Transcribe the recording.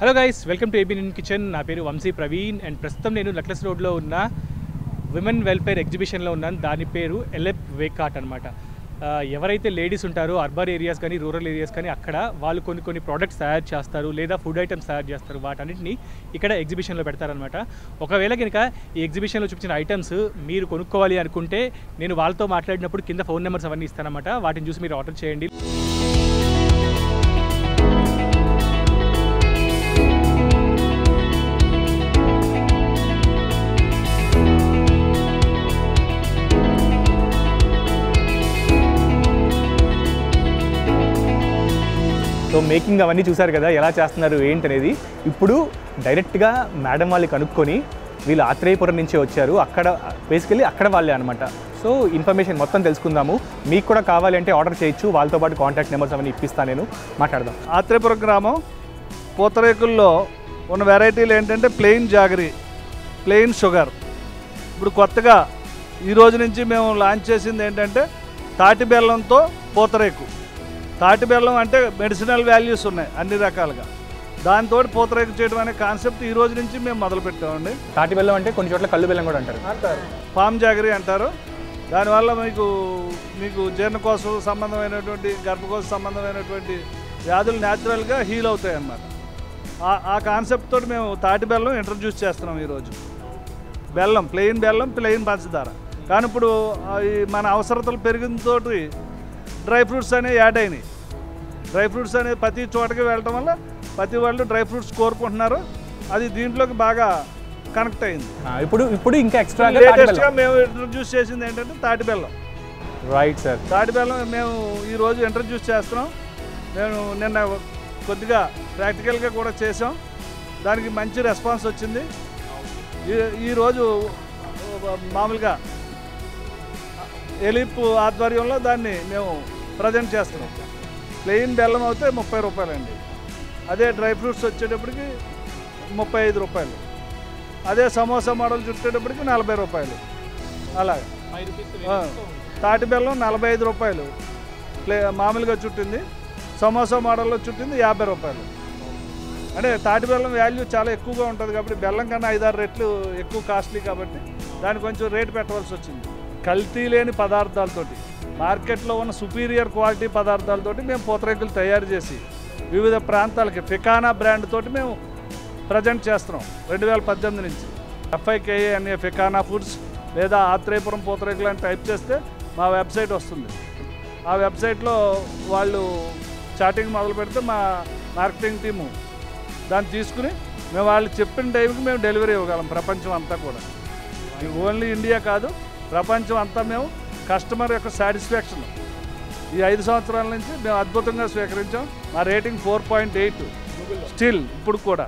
Hello guys, welcome to ABN Indian Kitchen. My name is Vamsi Praveen and prestam nenu Luckless Road lo unna Women Welfare Exhibition lo unnan dani peru LF Wake Art anamata. Evaraithe ladies untaro urban areas kani rural areas kani akkada vallu konni products tayar chestaru leda food items tayar chestaru vatanitni ikkada exhibition lo pedtaru anamata. Oka vela ganaka ee exhibition lo chupinchina items meeru konukkovali anukunte nenu vallto maatladinappudu kinda phone numbers avanni istanu anamata. Vatini chusi meeru order cheyandi. So making అవన్నీ చూసారు కదా, ఎలా చేస్తున్నారు ఏంటనేది. ఇప్పుడు డైరెక్ట్గా madam వాళ్ళు కనుక్కొని, వీళ్ళు ఆత్రేయపురం నుంచి వచ్చారు, అక్కడ బేసికలీ అక్కడ వాళ్ళే అనమాట. సో ఇన్ఫర్మేషన్ మొత్తం తెలుసుకుందాము. మీకు కూడా కావాలంటే ఆర్డర్ చేయొచ్చు, వాళ్ళతో పాటు కాంటాక్ట్ నెంబర్స్ అవన్నీ ఇప్పిస్తాను, నేను మాట్లాడదాం. ఆత్రేయపురం గ్రామం పూతరేకుల్లో ఉన్న వెరైటీలు ఏంటంటే ప్లెయిన్ జాగరీ, ప్లెయిన్ షుగర్. ఇప్పుడు కొత్తగా ఈరోజు నుంచి మేము లాంచ్ చేసింది ఏంటంటే తాటి బెల్లంతో పూతరేకు. తాటి బెల్లం అంటే మెడిసినల్ వాల్యూస్ ఉన్నాయి అన్ని రకాలుగా, దాంతో పూతరేకు చేయడం అనే కాన్సెప్ట్ ఈ రోజు నుంచి మేము మొదలుపెట్టామండి. తాటి బెల్లం అంటే కొన్ని చోట్ల కళ్ళు బెల్లం కూడా అంటారు, పామ్ జాగరీ అంటారు. దానివల్ల మీకు జీర్ణకోశం సంబంధమైనటువంటి, గర్భకోశ సంబంధమైనటువంటి వ్యాధులు న్యాచురల్గా హీల్ అవుతాయి అన్నమాట. ఆ కాన్సెప్ట్ తోటి మేము తాటి బెల్లం ఇంట్రడ్యూస్ చేస్తున్నాం ఈరోజు. బెల్లం ప్లెయిన్ బెల్లం, ప్లెయిన్ పంచదార. కానీ ఇప్పుడు మన అవసరతలు పెరిగినతో డ్రై ఫ్రూట్స్ అనేవి యాడ్ అయినాయి. డ్రై ఫ్రూట్స్ అనేది ప్రతి చోటకి వెళ్ళటం వల్ల ప్రతి వాళ్ళు డ్రై ఫ్రూట్స్ కోరుకుంటున్నారు, అది దీంట్లోకి బాగా కనెక్ట్ అయింది. ఇప్పుడు ఇంకా ఎక్స్ట్రా లేటెస్ట్గా మేము ఇంట్రడ్యూస్ చేసింది ఏంటంటే తాటి బెల్లం. రైట్ సార్, తాటి బెల్లం మేము ఈరోజు ఇంట్రడ్యూస్ చేస్తున్నాం. మేము నిన్న కొద్దిగా ప్రాక్టికల్గా కూడా చేసాం, దానికి మంచి రెస్పాన్స్ వచ్చింది. ఈరోజు మామూలుగా ఎలిప్ ఆధ్వర్యంలో దాన్ని మేము ప్రజెంట్ చేస్తున్నాం. ప్లెయిన్ బెల్లం అయితే 30 రూపాయలు అండి, అదే డ్రై ఫ్రూట్స్ వచ్చేటప్పటికి 35 రూపాయలు, అదే సమోసా మోడల్ చుట్టేటప్పటికి 40 రూపాయలు. అలాగే తాటి బెల్లం 45 రూపాయలు మామూలుగా చుట్టింది, సమోసా మోడల్లో చుట్టింది 50 రూపాయలు. అంటే తాటి బెల్లం వాల్యూ చాలా ఎక్కువగా ఉంటుంది కాబట్టి, బెల్లం కన్నా 5-6 రెట్లు ఎక్కువ కాస్ట్లీ కాబట్టి దాన్ని కొంచెం రేటు పెట్టవలసి వచ్చింది. కల్తీ లేని పదార్థాలతోటి, మార్కెట్లో ఉన్న సుపీరియర్ క్వాలిటీ పదార్థాలతోటి మేము పూతరేకులు తయారు చేసి వివిధ ప్రాంతాలకి ఫెకానా బ్రాండ్ తోటి మేము ప్రజెంట్ చేస్తున్నాం 2018 నుంచి. FIKA అనే ఫెకానా ఫుడ్స్ లేదా ఆత్రేయపురం పూతరేకులు అని టైప్ చేస్తే మా వెబ్సైట్ వస్తుంది. ఆ వెబ్సైట్లో వాళ్ళు చాటింగ్ మొదలు పెడితే మా మార్కెటింగ్ టీము దాన్ని తీసుకుని మేము వాళ్ళు చెప్పిన టైంకి మేము డెలివరీ ఇవ్వగలం ప్రపంచం అంతా కూడా. ఓన్లీ ఇండియా కాదు, ప్రపంచం అంతా మేము కస్టమర్ యొక్క సాటిస్ఫాక్షన్ ఈ 5 సంవత్సరాల నుంచి మేము అద్భుతంగా స్వీకరించాం. మా రేటింగ్ 4.8 స్టిల్ ఇప్పుడు కూడా.